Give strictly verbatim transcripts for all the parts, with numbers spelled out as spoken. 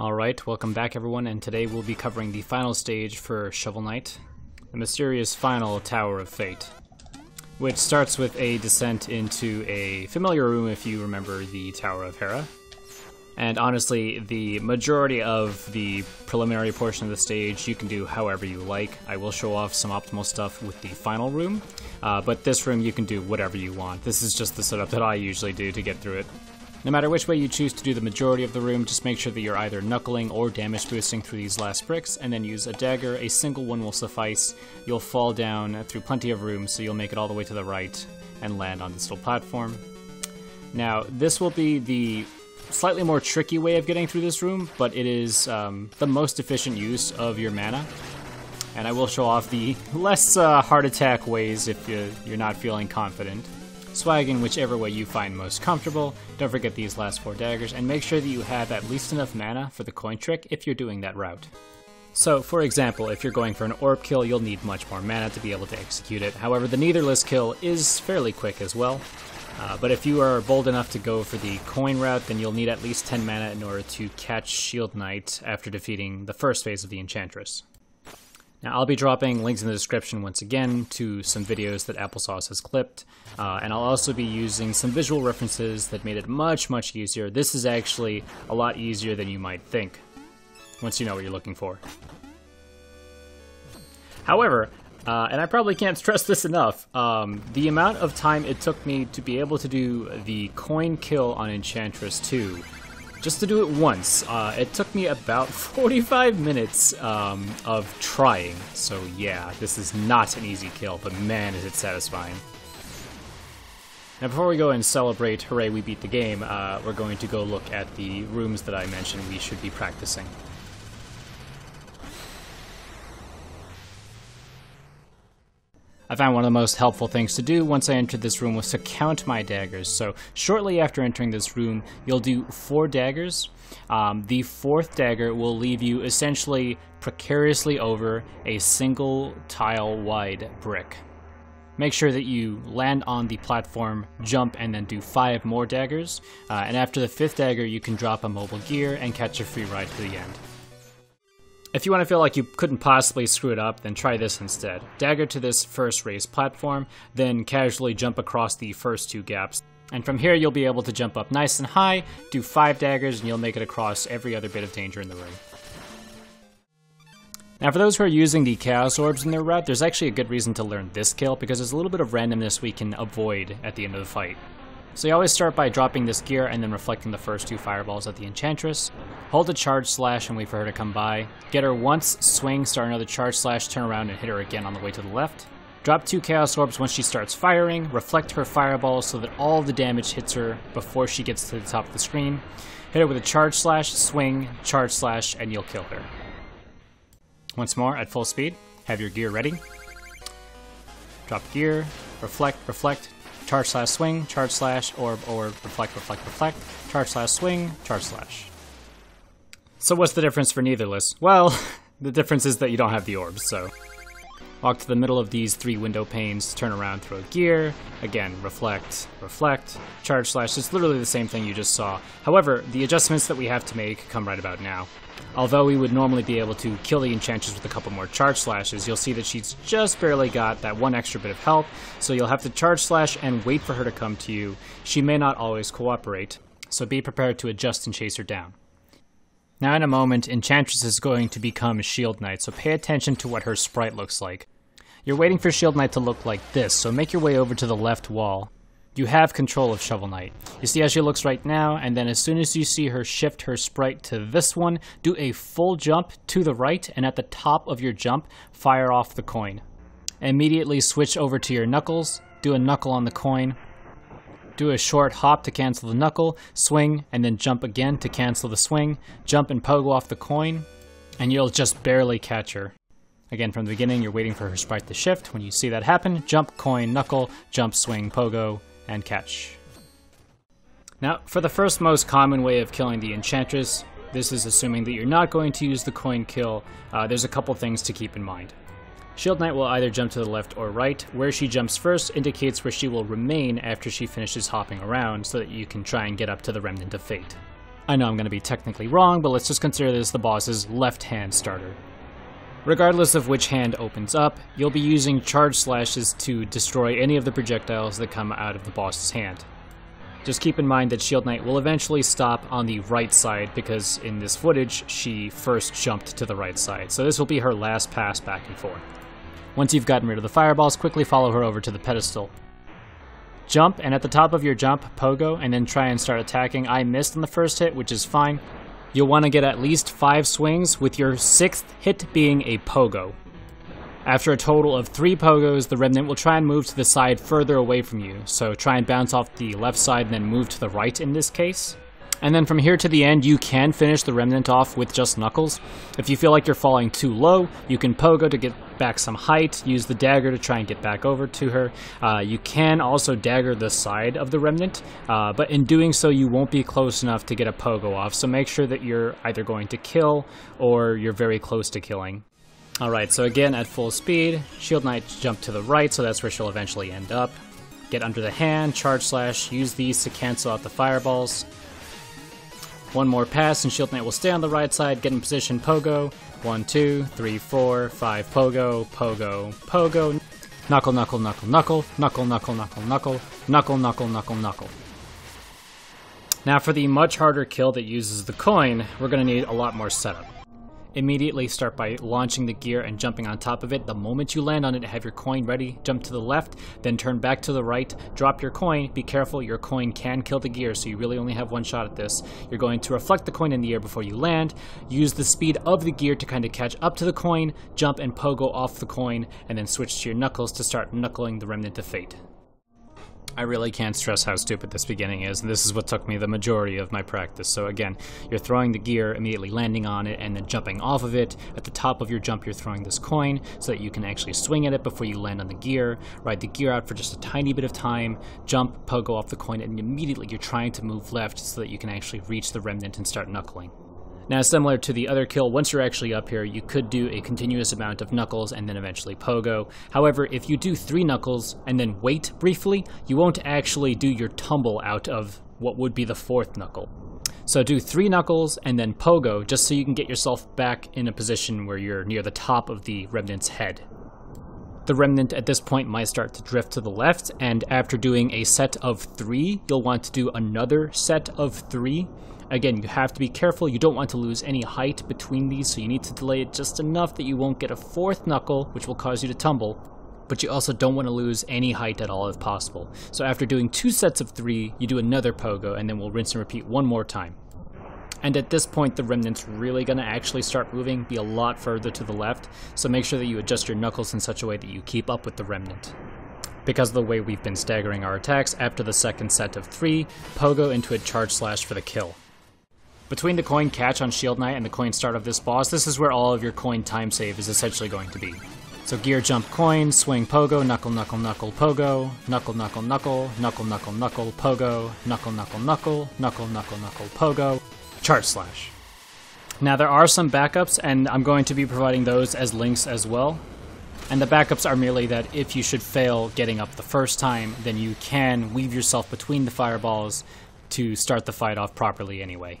Alright, welcome back everyone, and today we'll be covering the final stage for Shovel Knight, the mysterious final Tower of Fate, which starts with a descent into a familiar room if you remember the Tower of Hera. And honestly, the majority of the preliminary portion of the stage you can do however you like. I will show off some optimal stuff with the final room, uh, but this room you can do whatever you want. This is just the setup that I usually do to get through it. No matter which way you choose to do the majority of the room, just make sure that you're either knuckling or damage boosting through these last bricks, and then use a dagger. A single one will suffice. You'll fall down through plenty of room, so you'll make it all the way to the right and land on this little platform. Now, this will be the slightly more tricky way of getting through this room, but it is um, the most efficient use of your mana. And I will show off the less uh, heart attack ways if you're not feeling confident. Swag in whichever way you find most comfortable. Don't forget these last four daggers, and make sure that you have at least enough mana for the coin trick if you're doing that route. So, for example, if you're going for an orb kill, you'll need much more mana to be able to execute it. However, the neitherless kill is fairly quick as well. Uh, but if you are bold enough to go for the coin route, then you'll need at least ten mana in order to catch Shield Knight after defeating the first phase of the Enchantress. Now, I'll be dropping links in the description once again to some videos that Applesauce has clipped, uh, and I'll also be using some visual references that made it much, much easier. This is actually a lot easier than you might think, once you know what you're looking for. However, uh, and I probably can't stress this enough, um, the amount of time it took me to be able to do the coin kill on Enchantress two, just to do it once, uh, it took me about forty-five minutes um, of trying. So yeah, this is not an easy kill, but man is it satisfying. Now before we go and celebrate, hooray we beat the game, uh, we're going to go look at the rooms that I mentioned we should be practicing. I found one of the most helpful things to do once I entered this room was to count my daggers. So shortly after entering this room, you'll do four daggers. Um, the fourth dagger will leave you essentially precariously over a single tile-wide brick. Make sure that you land on the platform, jump, and then do five more daggers. Uh, and after the fifth dagger, you can drop a mobile gear and catch a free ride to the end. If you want to feel like you couldn't possibly screw it up, then try this instead. Dagger to this first raised platform, then casually jump across the first two gaps. And from here you'll be able to jump up nice and high, do five daggers, and you'll make it across every other bit of danger in the room. Now for those who are using the Chaos Orbs in their route, there's actually a good reason to learn this kill, because there's a little bit of randomness we can avoid at the end of the fight. So you always start by dropping this gear and then reflecting the first two fireballs at the Enchantress. Hold a charge slash and wait for her to come by. Get her once, swing, start another charge slash, turn around and hit her again on the way to the left. Drop two Chaos Orbs once she starts firing, reflect her fireball so that all the damage hits her before she gets to the top of the screen. Hit her with a charge slash, swing, charge slash, and you'll kill her. Once more, at full speed, have your gear ready. Drop gear, reflect, reflect. Charge slash swing, charge slash, orb, orb, reflect, reflect, reflect, charge slash swing, charge slash. So what's the difference for neitherless? Well, the difference is that you don't have the orbs, so. Walk to the middle of these three window panes, turn around, throw a gear, again, reflect, reflect, charge slash. It's literally the same thing you just saw. However, the adjustments that we have to make come right about now. Although we would normally be able to kill the Enchantress with a couple more charge slashes, you'll see that she's just barely got that one extra bit of health, so you'll have to charge slash and wait for her to come to you. She may not always cooperate, so be prepared to adjust and chase her down. Now in a moment, Enchantress is going to become Shield Knight, so pay attention to what her sprite looks like. You're waiting for Shield Knight to look like this, so make your way over to the left wall. You have control of Shovel Knight. You see how she looks right now, and then as soon as you see her shift her sprite to this one, do a full jump to the right, and at the top of your jump, fire off the coin. Immediately switch over to your knuckles, do a knuckle on the coin, do a short hop to cancel the knuckle, swing, and then jump again to cancel the swing, jump and pogo off the coin, and you'll just barely catch her. Again, from the beginning, you're waiting for her sprite to shift. When you see that happen, jump, coin, knuckle, jump, swing, pogo, and catch. Now, for the first most common way of killing the Enchantress, this is assuming that you're not going to use the coin kill, uh, there's a couple things to keep in mind. Shield Knight will either jump to the left or right. Where she jumps first indicates where she will remain after she finishes hopping around so that you can try and get up to the Remnant of Fate. I know I'm going to be technically wrong, but let's just consider this the boss's left hand starter. Regardless of which hand opens up, you'll be using charge slashes to destroy any of the projectiles that come out of the boss's hand. Just keep in mind that Shield Knight will eventually stop on the right side because in this footage, she first jumped to the right side, so this will be her last pass back and forth. Once you've gotten rid of the fireballs, quickly follow her over to the pedestal. Jump, and at the top of your jump, pogo, and then try and start attacking. I missed on the first hit, which is fine. You'll want to get at least five swings, with your sixth hit being a pogo. After a total of three pogos, the Remnant will try and move to the side further away from you, so try and bounce off the left side and then move to the right in this case. And then from here to the end, you can finish the Remnant off with just Knuckles. If you feel like you're falling too low, you can pogo to get back some height, use the dagger to try and get back over to her. Uh, you can also dagger the side of the Remnant, uh, but in doing so, you won't be close enough to get a pogo off, so make sure that you're either going to kill or you're very close to killing. Alright, so again, at full speed, Shield Knight jumped to the right, so that's where she'll eventually end up. Get under the hand, charge slash, use these to cancel out the fireballs. One more pass and Shield Knight will stay on the right side, get in position, pogo, one, two, three, four, five, pogo, pogo, pogo, knuckle, knuckle, knuckle, knuckle, knuckle, knuckle, knuckle, knuckle, knuckle, knuckle, knuckle, knuckle. Now for the much harder kill that uses the coin, we're going to need a lot more setup. Immediately start by launching the gear and jumping on top of it. The moment you land on it, have your coin ready, jump to the left, then turn back to the right, drop your coin. Be careful, your coin can kill the gear, so you really only have one shot at this. You're going to reflect the coin in the air before you land, use the speed of the gear to kind of catch up to the coin, jump and pogo off the coin, and then switch to your knuckles to start knuckling the Remnant of Fate. I really can't stress how stupid this beginning is, and this is what took me the majority of my practice. So again, you're throwing the gear, immediately landing on it, and then jumping off of it. At the top of your jump, you're throwing this coin so that you can actually swing at it before you land on the gear. Ride the gear out for just a tiny bit of time, jump, pogo off the coin, and immediately you're trying to move left so that you can actually reach the Remnant and start knuckling. Now, similar to the other kill, once you're actually up here, you could do a continuous amount of knuckles and then eventually pogo. However, if you do three knuckles and then wait briefly, you won't actually do your tumble out of what would be the fourth knuckle. So do three knuckles and then pogo, just so you can get yourself back in a position where you're near the top of the Remnant's head. The Remnant at this point might start to drift to the left, and after doing a set of three, you'll want to do another set of three. Again, you have to be careful, you don't want to lose any height between these, so you need to delay it just enough that you won't get a fourth knuckle, which will cause you to tumble, but you also don't want to lose any height at all if possible. So after doing two sets of three, you do another pogo, and then we'll rinse and repeat one more time. And at this point, the Remnant's really going to actually start moving, be a lot further to the left, so make sure that you adjust your knuckles in such a way that you keep up with the Remnant. Because of the way we've been staggering our attacks, after the second set of three, pogo into a charge slash for the kill. Between the coin catch on Shield Knight and the coin start of this boss, this is where all of your coin time save is essentially going to be. So gear jump coin, swing pogo, knuckle knuckle knuckle pogo, knuckle knuckle knuckle, knuckle knuckle knuckle pogo, knuckle knuckle knuckle, knuckle knuckle knuckle pogo, charge slash. Now there are some backups and I'm going to be providing those as links as well. And the backups are merely that if you should fail getting up the first time, then you can weave yourself between the fireballs to start the fight off properly anyway.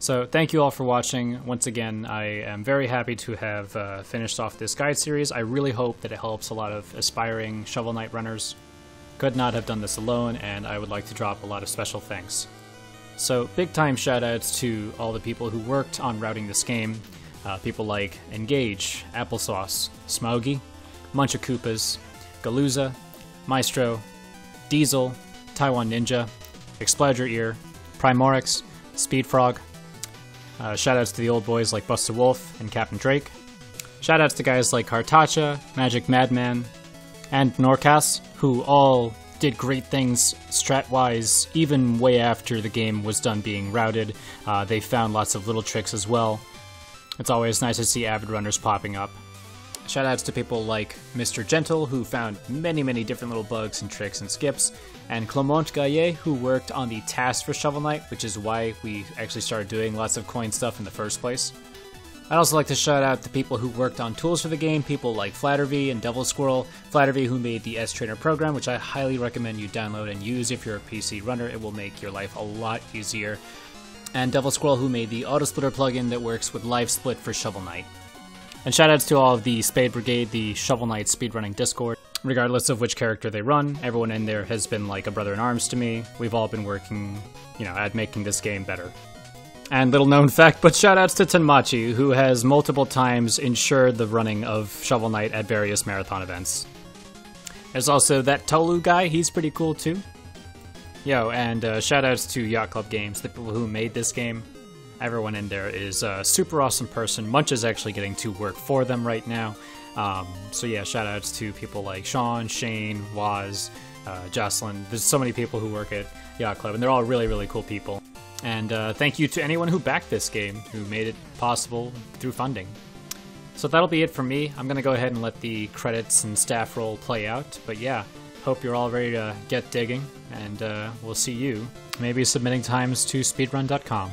So thank you all for watching. Once again, I am very happy to have uh, finished off this guide series. I really hope that it helps a lot of aspiring Shovel Knight runners. Could not have done this alone, and I would like to drop a lot of special thanks. So big time shoutouts to all the people who worked on routing this game. Uh, people like Engage, Applesauce, Smaugy, Munchakupas, Galooza, Maestro, Diesel, Taiwan Ninja, Explodger Ear, Primorix, Speedfrog. Uh, shoutouts to the old boys like Buster Wolf and Captain Drake. Shoutouts to guys like Hartacha, Magic Madman, and Norcas, who all did great things strat-wise, even way after the game was done being routed. Uh, they found lots of little tricks as well. It's always nice to see avid runners popping up. Shoutouts to people like Mister Gentle, who found many, many different little bugs and tricks and skips, and Clement Gaillier, who worked on the task for Shovel Knight, which is why we actually started doing lots of coin stuff in the first place. I'd also like to shout out the people who worked on tools for the game, people like Flatter-V and Devil Squirrel. Flatter-V, who made the S-Trainer program, which I highly recommend you download and use if you're a P C runner. It will make your life a lot easier. And Devil Squirrel, who made the Auto Splitter plugin that works with Live Split for Shovel Knight. And shoutouts to all of the Spade Brigade, the Shovel Knight speedrunning Discord. Regardless of which character they run, everyone in there has been like a brother in arms to me. We've all been working, you know, at making this game better. And little known fact, but shoutouts to Tenmachi, who has multiple times ensured the running of Shovel Knight at various marathon events. There's also that Tolu guy, he's pretty cool too. Yo, and uh, shoutouts to Yacht Club Games, the people who made this game. Everyone in there is a super awesome person. Munch is actually getting to work for them right now. Um, so yeah, shoutouts to people like Sean, Shane, Waz, uh, Jocelyn. There's so many people who work at Yacht Club, and they're all really, really cool people. And uh, thank you to anyone who backed this game, who made it possible through funding. So that'll be it for me. I'm going to go ahead and let the credits and staff roll play out. But yeah, hope you're all ready to get digging, and uh, we'll see you maybe submitting times to speedrun dot com.